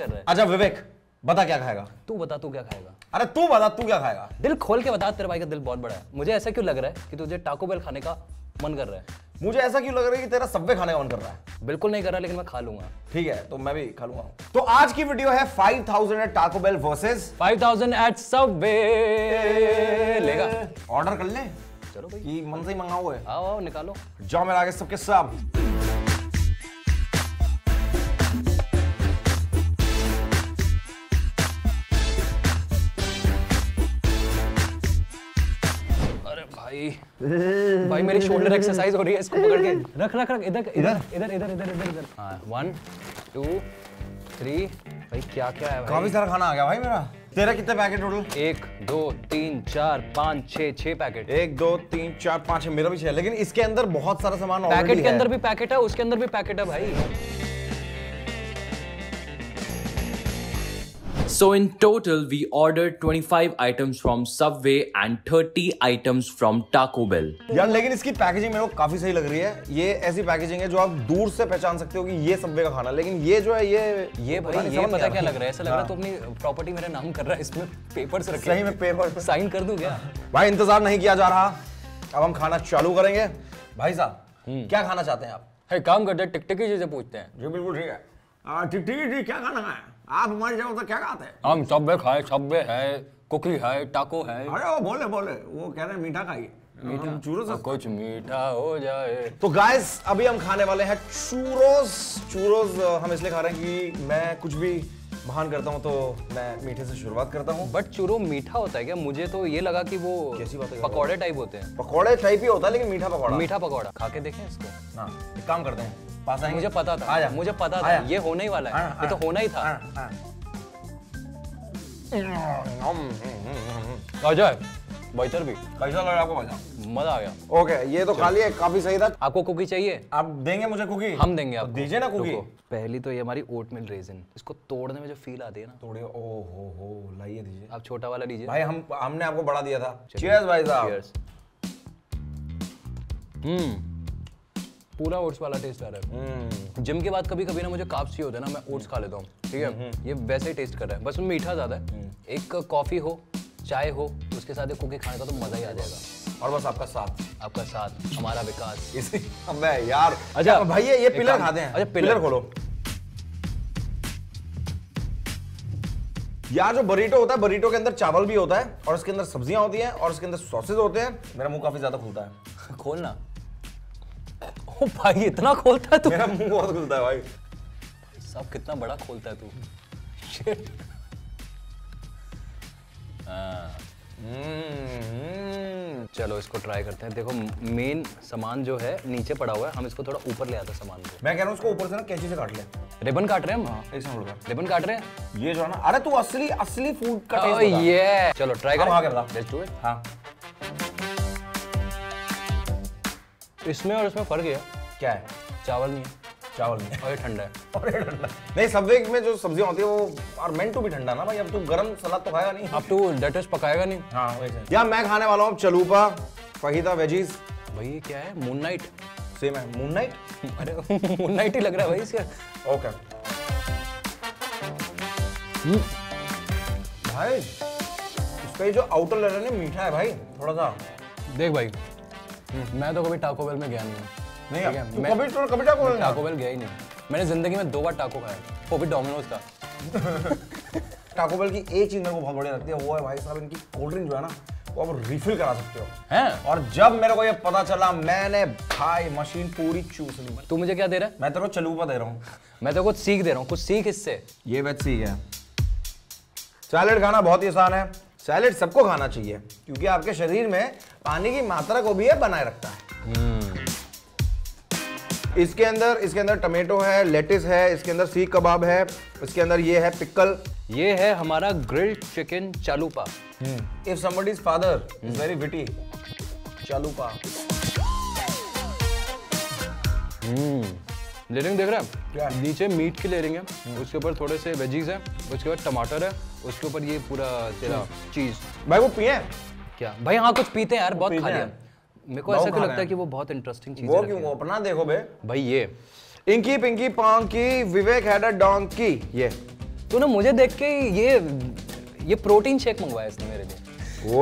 कर रहा है। अच्छा विवेक बता क्या खाएगा, तू बता तू क्या खाएगा। अरे तू बता तू क्या खाएगा, दिल खोल के बता, तेरे भाई का दिल बहुत बड़ा है। मुझे ऐसा क्यों लग रहा है कि तुझे टाको बेल खाने का मन कर रहा है, मुझे ऐसा क्यों लग रहा है कि तेरा सबवे खाने का मन कर रहा है। बिल्कुल नहीं कर रहा, लेकिन मैं खा लूंगा। ठीक है तो मैं भी खा लूंगा। तो आज की वीडियो है 5000 at Taco Bell versus 5000 at Subway. लेगा ऑर्डर कर ले, चलो भाई मन से ही मंगाओ है। आओ आओ निकालो, जाओ मेरे आगे सबके सब। भाई मेरी शोल्डर एक्सरसाइज हो रही है, इसको पकड़ के रख रख रख, इधर इधर इधर इधर इधर इधर। हाँ 1 2 3 भाई क्या क्या है भाई, काफी सारा खाना आ गया भाई मेरा। तेरा कितने पैकेट टोटल? 1 2 3 4 5 6 पैकेट। 1 2 3 4 5 मेरा भी 6, लेकिन इसके अंदर बहुत सारा सामान ऑलरेडी है। पैकेट के अंदर भी पैकेट है, उसके अंदर भी पैकेट है भाई। So in total, we ordered 25 items from Subway and 30 items from Taco Bell. यार लेकिन इसकी पैकेजिंग मेरे को काफी सही लग रही है। ये ऐसी पैकेजिंग है जो आप दूर से पहचान सकते हो कि ये Subway का खाना, लेकिन ये जो है ये भाई ये पता क्या लग रहा है, ऐसा लग रहा है तो अपनी प्रॉपर्टी मेरा नाम कर रहा है, इसमें पेपर्स रखे हैं। सही में पेपर साइन कर दूं क्या भाई? इंतजार नहीं किया जा रहा, अब हम खाना चालू करेंगे। भाई साहब क्या खाना चाहते हैं आप? है काम करते हैं, टिकटिकी चीजें पूछते हैं। जी बिल्कुल ठीक है, टिकटिकी जी क्या खाना है आप हमारे जगह तो क्या खाते हैं? हम सबवे खाए, सबवे है, कुकी है, टाको है। अरे वो बोले बोले वो कह रहे हैं मीठा खाइए, मीठा चूरोस कुछ मीठा हो जाए। तो गाइस अभी हम खाने वाले हैं चूरोस। चूरोस हम इसलिए खा रहे हैं कि मैं कुछ भी महान करता हूँ तो मैं मीठे से शुरुआत करता हूँ। बट चूरो मीठा होता है क्या? मुझे तो ये लगा कि वो कैसी बात है, पकौड़े टाइप होते हैं। पकौड़े टाइप ही होता है लेकिन मीठा पकौड़ा। मीठा पकौड़ा खा के देखें इसको। हाँ एक काम करते हैं, पास आएंगे। मुझे पता था ये होने ही वाला है, ये तो होना ही था। अजय बेहतर भी कैसा लग रहा है आपको? मजा मजा आ गया। ओके ये तो खा लिया, काफी सही था। आपको कुकी चाहिए? आप देंगे मुझे कुकी? हम देंगे आपको, दीजिए ना कुकी। पहली तो ये हमारी ओटमिल रेजिन, इसको तोड़ने में जो फील आती है ना, तोड़े। ओ हो लाइए दीजिए, आप छोटा वाला दीजिए भाई, हमने आपको बड़ा दिया था। चीयर्स भाई साहब। पूरा ओट्स वाला टेस्ट आ रहा है। जिम के बाद कभी कभी ना मुझे कार्ब्स चाहिए होता है ना, मैं ओट्स खा लेता हूँ। ठीक है ये वैसे ही टेस्ट कर रहा है, बस मीठा ज्यादा है। एक कॉफी हो चाय हो उसके साथ कुकी खाने का तो मजा ही आ जाएगा। और बस आपका साथ, आपका साथ हमारा विकास। इसी अबे यार अच्छा भाई ये पिलर खाते हैं। अच्छा पिलर खोलो यार। जो बरीटो होता है, बरीटो के अंदर चावल भी होता है और उसके अंदर सब्जियां होती हैं और उसके अंदर सॉसेज होते हैं। मेरा मुंह काफी ज्यादा खुलता है। खोलना ओ भाई, इतना खोलता है तू? मेरा मुंह बहुत खुलता है भाई साहब, कितना बड़ा खोलता है तू। चलो इसको ट्राई करते हैं। देखो मेन सामान जो है नीचे पड़ा हुआ है, हम इसको थोड़ा ऊपर ले आते हैं सामान को। मैं कह रहा हूँ इसको ऊपर से ना कैंची से काट ले। रिबन काट रहे हैं हम, एक सेकंड रुको। रिबन काट रहे हैं ये जो है ना। अरे तू असली असली फूड का टेस्ट बता। ये चलो ट्राई करें, आगे बता। Let's do it. हाँ इसमें और इसमें फर्क है क्या? है चावल नहीं है, चावल नहीं और ये ठंडा है। और ये ठंडा नहीं, सबवे में जो सब्जियां होती है वो और मेंटू भी ठंडा ना भाई। अब तू गरम सलाद तो खाएगा नहीं, अब तू लेटस पकाएगा नहीं। हाँ वैसे यार मैं खाने वाला हूँ चलूपा फहीदा वेजीज। भाई ये क्या है? Moon night. सेम है मून नाइट। अरे मून नाइट ही लग रहा है भाई इसका। ओके भाई इसका जो आउटर लेयर है ना मीठा है भाई थोड़ा सा। देख भाई मैं तो कभी टाको बेल में गया नहीं। नहीं मैं कभी टाको बेल गया ही नहीं। मैंने जिंदगी में 2 बार टाको खाया, वो भी डोमिनोज का। टाको बेल की एक चीज मेरे को बहुत बढ़िया लगती है, वो है भाई साहब इनकी कोल्ड ड्रिंक जो है ना, वो आप रिफिल करा सकते हो हैं। और जब मेरे को ये पता चला मैंने भाई मशीन पूरी चूस ली। तू मुझे क्या दे रहा है? मैं तेरे को चलूपा दे रहा हूँ। मैं तेरे को सीख दे रहा हूँ, कुछ सीख इससे। ये बात सीख है। सैलेड खाना बहुत ही आसान है। सैलेड सबको खाना चाहिए क्योंकि आपके शरीर में पानी की मात्रा को भी बनाए रखता है। इसके अंदर टमेटो है, लेटिस है, इसके अंदर सीख कबाब है, इसके अंदर ये है पिकल। ये है हमारा grilled chicken chalupa. If somebody's father is very witty, chalupa. Layering देख रहा है क्या? नीचे मीट की लेयरिंग है, उसके ऊपर थोड़े से वेजीज है, उसके बाद टमाटर है, उसके ऊपर ये पूरा तेरा चीज। भाई वो पिए क्या भाई? हाँ कुछ पीते हैं यार, बहुत खा लिया। मेरे को ऐसा क्यों लगता है कि वो बहुत इंटरेस्टिंग चीज है? वो क्यों? वो अपना देखो बे भाई। ये inky pinky ponky Vivek had a donkey. ये तो ना मुझे देख के ये प्रोटीन शेक मंगवाया इसने मेरे लिए।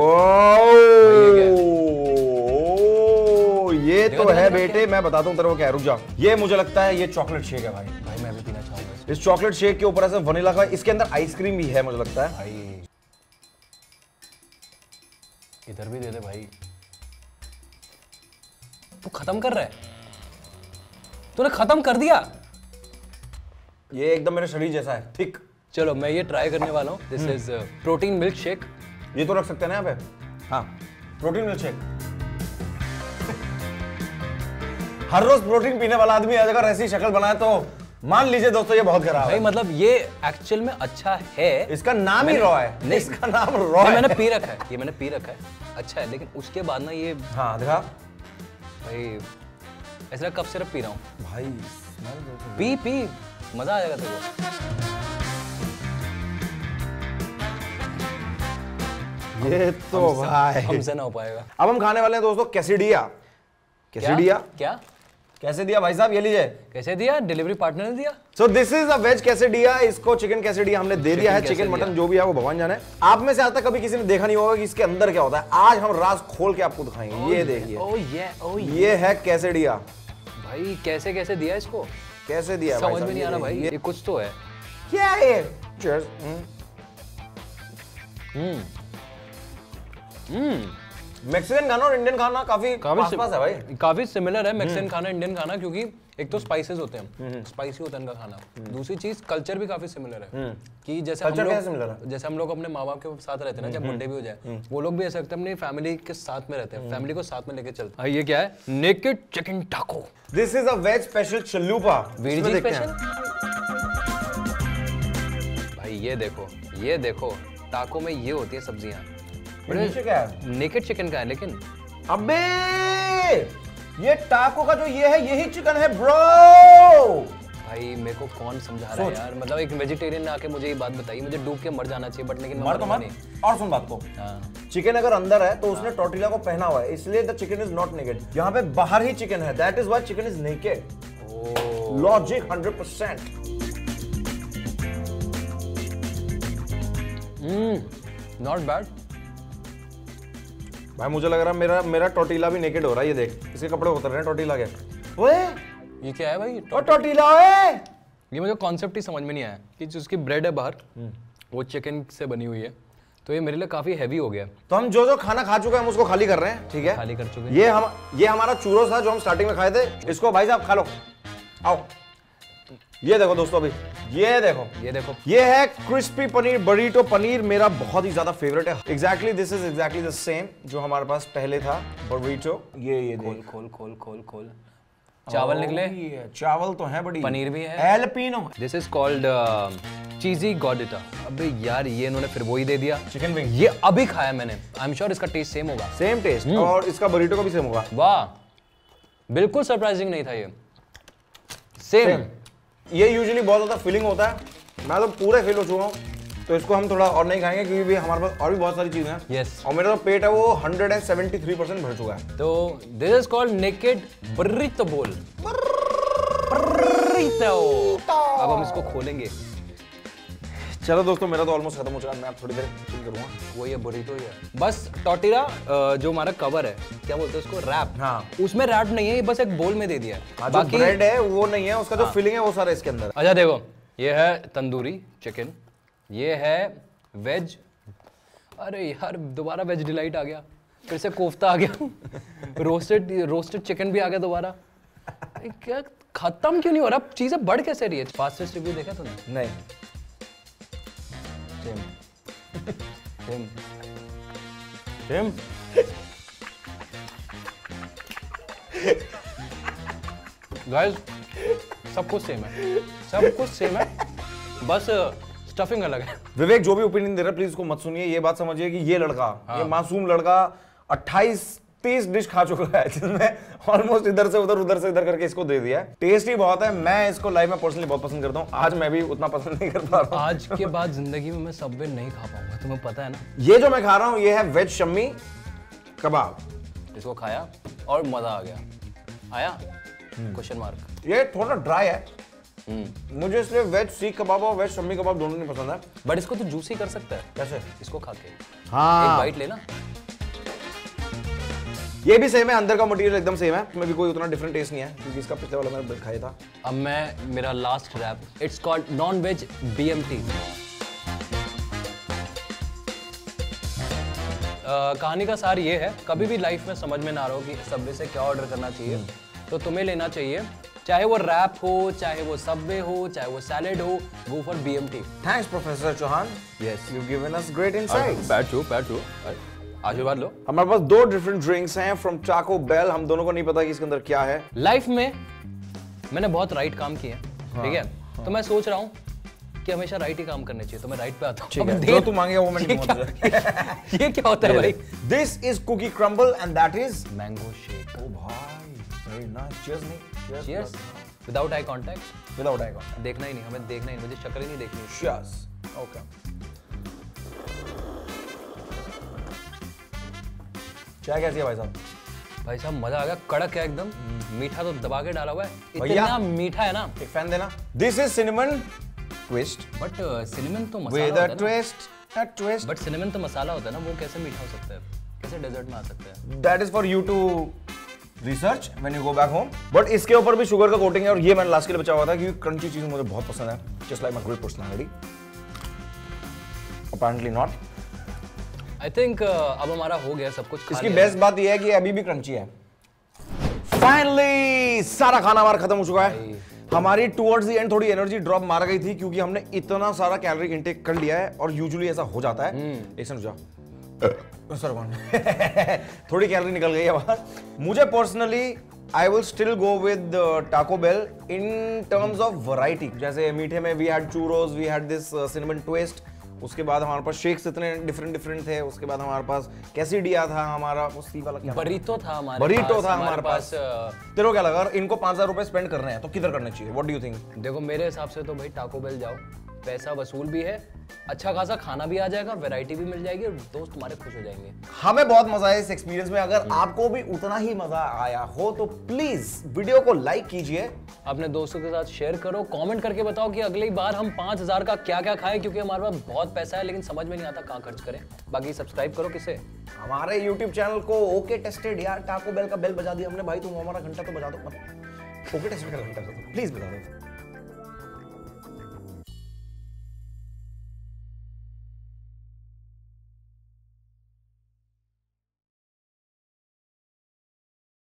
ये तो है बेटे, मैं बताता हूँ तेरे को क्या। रुक जा, ये मुझे लगता है ये चॉकलेट शेक है भाई। भाई मैं भी पीना चाहूंगा इस चॉकलेट शेक के ऊपर ऐसे वनीला का, इसके अंदर आइसक्रीम भी है मुझे लगता है। इधर भी दे दे भाई, तू खत्म कर रहा है, तूने खत्म कर दिया। ये एकदम मेरे शरीर जैसा है, ठीक। चलो मैं ये ट्राई करने वाला हूँ। This is protein milk shake. ये तो रख सकते हैं ना यहाँ पे। हाँ, प्रोटीन मिल्क शेक। हर रोज प्रोटीन पीने वाला आदमी अगर ऐसी शक्ल बनाए तो मान लीजिए दोस्तों ये बहुत खराब है। मतलब ये एक्चुअल में अच्छा है, इसका नाम ही रॉ है। नहीं, इसका नाम रॉ है। मैंने पी रखा है, ये मैंने पी रखा है, अच्छा है, लेकिन उसके बाद ना ये, हाँ देखा भाई, ऐसा कप सिर्फ पी रहा हूँ भाई। पी पी मजा आ जाएगा तेरे को। ये तो भाई हमसे ना हो पाएगा। अब हम खाने वाले हैं दोस्तों कैसेडिया। कैसेडिया क्या? कैसे दिया भाई साहब, ये लीजिए। कैसे दिया? डिलीवरी पार्टनर ने दिया। So this is a veg quesadilla. इसको चिकन कैसेडिया हमने दे दिया है। चिकन मटन जो भी है वो भगवान जाने। आप में से आज तक कभी किसी ने देखा नहीं होगा कि इसके अंदर क्या होता है। आज हम राज खोल के आपको दिखाएंगे। ये देखिए, ये है कैसेडिया भाई। कैसे कैसे दिया इसको, कैसे दिया समझ में नहीं आ रहा भाई। ये कुछ तो है, क्या है? मेक्सिकन खाना और इंडियन खाना काफी पास है भाई, काफी सिमिलर है। मेक्सिकन खाना, इंडियन खाना, क्योंकि एक तो स्पाइसेस होते हैं, स्पाइसी होता है इनका खाना। दूसरी चीज कल्चर भी काफी सिमिलर है कि जैसे हम लोग अपने माँ बाप के साथ रहते हैं ना, जब बुढ़े भी हो जाए वो लोग भी ऐसा करते हैं, अपनी फैमिली के साथ में रहते हैं, फैमिली को साथ में लेके चलते हैं। ये क्या है? Naked chicken taco. This is a veg special chalupa भाई। ये देखो, ये देखो, टाको में ये होती है सब्जियां। नेकेड चिकन का है लेकिन। अबे ये टाको का जो ये है यही चिकन है ब्रो। भाई मेरे को कौन समझा रहा है यार। मतलब एक वेजिटेरियन ने आके मुझे ये बात बताई, मुझे डूब के मर जाना चाहिए, बट लेकिन मर तो मर। और सुन बात को, चिकन अगर अंदर है तो उसने टॉर्टिला को पहना हुआ है, इसलिए the chicken is not naked. यहाँ पे बाहर ही चिकन है, that is why chicken is naked. Logic 100%। Not bad भाई, मुझे लग रहा है मेरा टॉर्टिला भी नेकेड हो रहा है। ये देख, इसके कपड़े उतर रहे हैं टॉर्टिला के। ओए ये क्या है भाई? टॉर्टिला। ओए ये मुझे कॉन्सेप्ट ही समझ में नहीं आया कि जो उसकी ब्रेड है बाहर वो चिकन से बनी हुई है, तो ये मेरे लिए काफी हैवी हो गया। तो हम जो जो खाना खा चुके हैं हम उसको खाली कर रहे हैं, ठीक है? खाली कर चुके हैं। ये हमारा चूरोस था जो हम स्टार्टिंग में खाए थे, इसको भाई साहब खा लो। आओ ये देखो दोस्तों, अभी ये देखो, ये देखो, ये है क्रिस्पी पनीर बरीटो पनीर। मेरा बहुत ही ज्यादा फेवरेट है। Exactly this is exactly the same जो हमारे पास पहले था बरीटो। ये खोल खोल खोल खोल खोल, चावल निकले। चावल तो है, बड़ी पनीर भी है। Jalapeno. This is called cheesy gordita. अबे यार ये इन्होंने फिर वही दे दिया, चिकन विंग। ये अभी खाया मैंने, आई एम श्योर इसका टेस्ट सेम होगा। सेम टेस्ट, और इसका बरीटो का भी सेम होगा। वाह, बिल्कुल सरप्राइजिंग नहीं था ये। सेम। ये यूजुअली बहुत ज़्यादा फिलिंग होता है, मैं तो पूरे फिल हो चुका हूँ, तो इसको हम थोड़ा और नहीं खाएंगे क्योंकि हमारे पास और भी बहुत सारी चीज़ें हैं। yes. और मेरा तो पेट है वो 173% भर चुका है। तो this is called naked burrito bowl. अब हम इसको खोलेंगे। चलो दोस्तों, मेरा तो ऑलमोस्ट खत्म हो चुका है, मैं थोड़ी देर चिल करूँगा। वो ये बरीटो ही है बस। टॉर्टिला जो हमारा कवर है, क्या बोलते हैं उसको, रैप। हाँ, उसमें रैप नहीं है, ये बस एक बोल में दे दिया है। बाकी ब्रेड है वो नहीं है, उसका जो फिलिंग है वो सारा इसके अंदर। अच्छा देखो, ये है तंदूरी चिकन, ये है वेज। अरे यार दोबारा वेज डिलाइट आ गया, फिर से कोफ्ता आ गया, रोस्टेड चिकन भी आ गया दोबारा। क्या खत्म क्यों नहीं हो रहा, चीज़ें बढ़ कैसे रही है। फास्टेस्ट रिव्यू देखा तुमने? नहीं। गाइस सब कुछ सेम है, सब कुछ सेम है, बस स्टफिंग अलग है। विवेक जो भी ओपिनियन दे रहा है प्लीज उसको मत सुनिए। ये बात समझिए कि ये लड़का, ये मासूम लड़का 28-30 डिश खा चुका है, जिसमें ऑलमोस्ट इधर से उधर, उधर से इधर करके इसको दे दिया है। टेस्ट ही बहुत है। मैं इसको लाइव में पर्सनली बहुत पसंद करता हूँ, आज मैं भी उतना पसंद नहीं कर पा रहा हूँ। आज के बाद जिंदगी में मैं सबवे नहीं खा पाऊंगा, तुम्हें पता है ना। ये जो मैं खा रहा हूँ ये है वेज शम्मी कबाब। इसको खाया और मजा आ गया। आया क्वेश्चन मार्क। ये थोड़ा ड्राई है, मुझे इसलिए वेज सीख कबाब और वेज शम्मी कबाब दोनों नहीं पसंद है। बट इसको तो जूसी कर सकता है। कैसे? इसको खा के हाँ। एक बाइट लेना। ये भी सेम है, अंदर का मटेरियल एकदम सेम है, इसमें भी कोई उतना डिफरेंट टेस्ट नहीं है क्योंकि इसका पिछले वाला मैंने खाया था। अब मैं मेरा last wrap, it's called non veg BMT। कहानी का सार ये है, कभी भी लाइफ में समझ में ना रहा हो कि सबवे से क्या ऑर्डर करना चाहिए तो तुम्हें लेना चाहिए, चाहे वो रैप हो, चाहे वो सबवे हो, चाहे वो सैलेड हो, go for BMT। Thanks professor Chauhan. Yes, you have given us great insights. बैट टू आशीर्वाद लो। हमारे पास दो डिफरेंट ड्रिंक्स हैं फ्रॉम टाको बेल, हम दोनों को नहीं पता कि इसके अंदर क्या है। लाइफ में मैंने बहुत राइट काम किए हैं, ठीक है, तो मैं सोच रहा हूँ कि हमेशा राइट ही काम करने चाहिए, तो मैं राइट पे आता हूँ। जो तू मांगे वो मैंने ये क्या होता है भाई? This is cookie crumble and that is mango shake. ओ भाई वेरी नाइस, चीयर्स। नहीं Cheers. Without eye contact. Without eye contact. देखना ही नहीं, हमें देखना ही नहीं, मुझे शक्ल ही नहीं देखनी। Cheers. Okay. चाय कैसी है भाई साहब? भाई साहब मजा आ गया, कड़क है एकदम, मीठा तो दबा के डाला हुआ है, इतना मीठा है ना। एक फैन देना। This is cinnamon twist. But cinnamon तो मसाला होता है ना। With a twist, a twist. But cinnamon तो मसाला होता है ना, वो कैसे मीठा हो सकता है? कैसे डेजर्ट में आ सकता है? That is for you to research when you go back home. But इसके ऊपर भी शुगर का कोटिंग है और ये मैंने लास्ट के लिए बचा हुआ था क्योंकि क्रंची चीज मुझे बहुत पसंद है। Just like my great personality. Apparently not. I think अब हमारा हो गया सब कुछ। इसकी बेस्ट बात ये है कि अभी भी क्रंची है। फाइनली सारा खाना हमारा खत्म हो चुका है। हमारी टुवर्ड्स द एंड थोड़ी एनर्जी ड्रॉप मार गई थी क्योंकि हमने इतना सारा कैलोरी इनटेक कर लिया है और यूजुअली ऐसा हो जाता है। एक सेकंड रुक जा। थोड़ी कैलोरी निकल गई है। मुझे personally I will still go with Taco Bell in terms of variety. जैसे मीठे में we had churros, we had this cinnamon twist, उसके बाद हमारे पास शेक्स इतने डिफरेंट थे, उसके बाद हमारे पास कैसीडिया था, हमारा उसी वाला क्या बरीटो था, हमारे पास। तेरे को क्या लगा अगर इनको 5000 रुपए स्पेंड करने हैं तो किधर करने चाहिए? What do you think? देखो मेरे हिसाब से तो भाई टाको बेल जाओ, पैसा वसूल भी है, अच्छा खासा खाना भी आ जाएगा, वैरायटी भी मिल जाएगी और दोस्त तुम्हारे खुश हो जाएंगे। हमें बहुत मजा आया इस एक्सपीरियंस में। अगर आपको भी उतना ही मजा आया हो तो प्लीज वीडियो को लाइक कीजिए, अपने दोस्तों के साथ शेयर करो, कमेंट करके बताओ कि अगली बार हम 5000 का क्या क्या खाएं क्योंकि हमारे पास बहुत पैसा है लेकिन समझ में नहीं आता कहाँ खर्च करें। बाकी सब्सक्राइब करो किसे हमारे यूट्यूब चैनल को। ओके टेस्टेड यार, टाको बेल का बेल बजा दिया हमने भाई, तुम हमारा घंटा तो बजा दो। ओके टेस्टेड का घंटा प्लीज बजा दो।